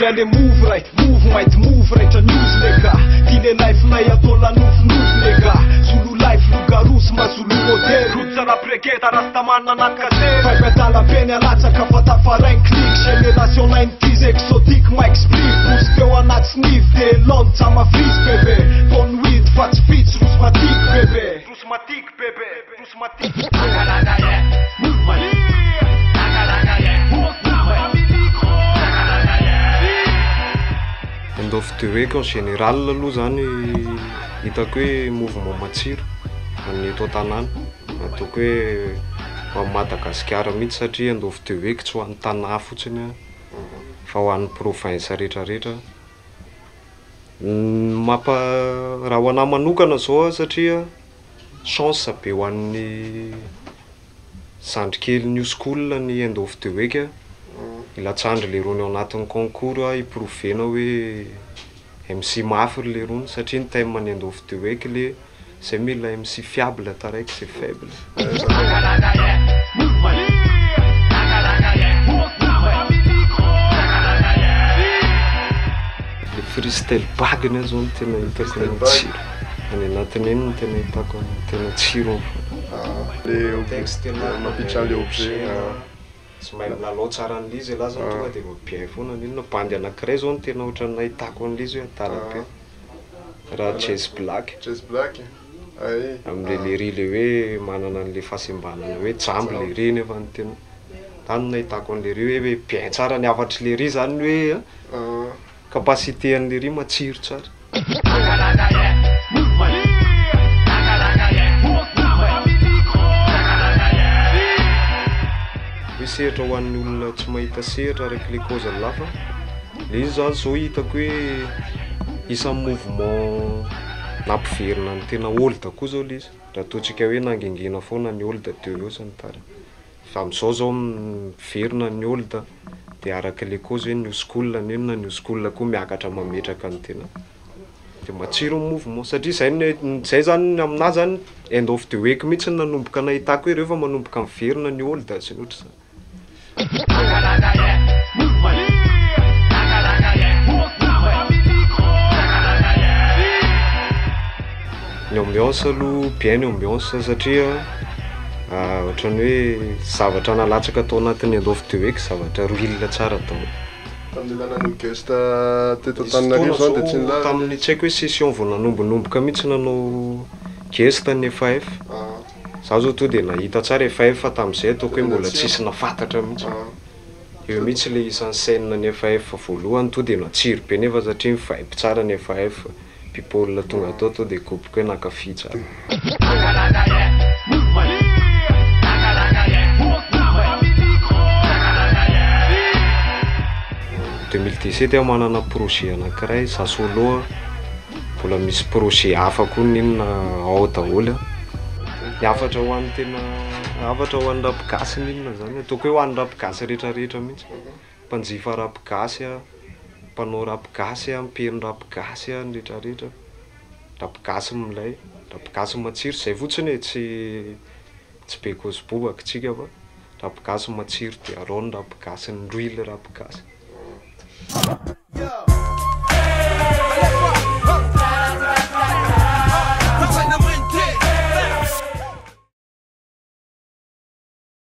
Ndele move right, move right news nega. Tine life na yatola noof nega. Zulu life luga Roosma Zulu model. Rutsa na pregeta rastamana na kater. Vai petala bene alaca ka fata fara in click. Generation 90s exotic ma explique. Buspeo anat sniff de lonta ma frizz bebe. Bon weed fat spits Roosmatik bebe. Roosmatik bebe, Roosmatik bebe. Agalada ye, Roosmatik. Endofty hoe ka général aloha zany hitako hoe mouvement matsiro amin'ny totanana ataoko hoe amin'ny Madagasikara mihitsy satria endofty hoe ka tsy ho an'ny tanà fotsiny fa ho an'ny province rehetrarehetra mapa raha ho anahy manokana zao satria chance be ho an'ny Zandrikely New School ny endofty hoe ka ilatsandry lerony ao anatin'ny concours a iprovena hoe MC mafy lerony satria ny thème ny endofty hoe ka le c'est mille MC fiable taraiky c'est faible. Le freestyle bag na zao tena hitako ny tsiro any anatin'iny no tena hitako tena tsiro le texte na mapitra le objet. Tsy mahay milalao tsara an'izy laza tonga dia bien foana n'inona bandy anankiray zao no tena ohatra nahitako an'izy hoe atarabe raha chess black ay amin'le lery le hoe manana an'le fahasembanana hoe jambo le lery nefa ny tena tany nahitako an'le lery hoe bien tsara ny avatry lery zany hoe capacité an'le lery matsiro tsara. Sehatra ho an'ny olona tsy mahita sehatra araka le cause lafa le izy zany zao hitako hoe isan'ny mouvement nampiverina ny tena olda koa zao le izy raha ataontsika hoe nangengena foana ny olda teo eo sy ny tariny fa amin'izao zao miverina ny olda dia araka le cause hoe New School nenona New School koa miakatra mametraka ny tena dia matsiro ny mouvement satria zay zany aminahy zany end of the week mihitsy nanomboka nahitako hoe rehefa manomboka miverina ny olda sy ny oatra zany. Ny ambiance aloha bien ny ambiance satria ohatrany hoe zavatra nalatsaka tao anatin'ny endofty hoe ka zavatra roilina tsara tao tamin'ny tsy haiko hoe session vao nanombonomboka mihitsy nanao gesta ny FF zaho zao to dia nahita tsara FF tamin'izay ataoko hoe mbola tsisy nafantatra mihitsy eo mihitsy le isan'ny scène ny FF voalohany to dia natsiro be nefa satria mivibe tsara ny FF people tonga atao to dia kopoko hoe nankafy tsara. En 2017 aho manana projet anankiray za solo mbola misy projet hafa koa n'inona ao daholo. Afatra ho an'ny tena afatra ho an'ny rapigasy n'inona zany ataoko hoe ho an'ny rapigasy rehetrarehetra mihitsy mpanjifa rapigasy a mpanao rapigasy a mpihen'ny rapigasy a ny rehetrarehetra rapigasy milay rapigasy matsiro izay fotsiny e tsy be kozy bobaka tsika fa rapigasy matsiro dia arao ny rapigasy ny roily rapigasy.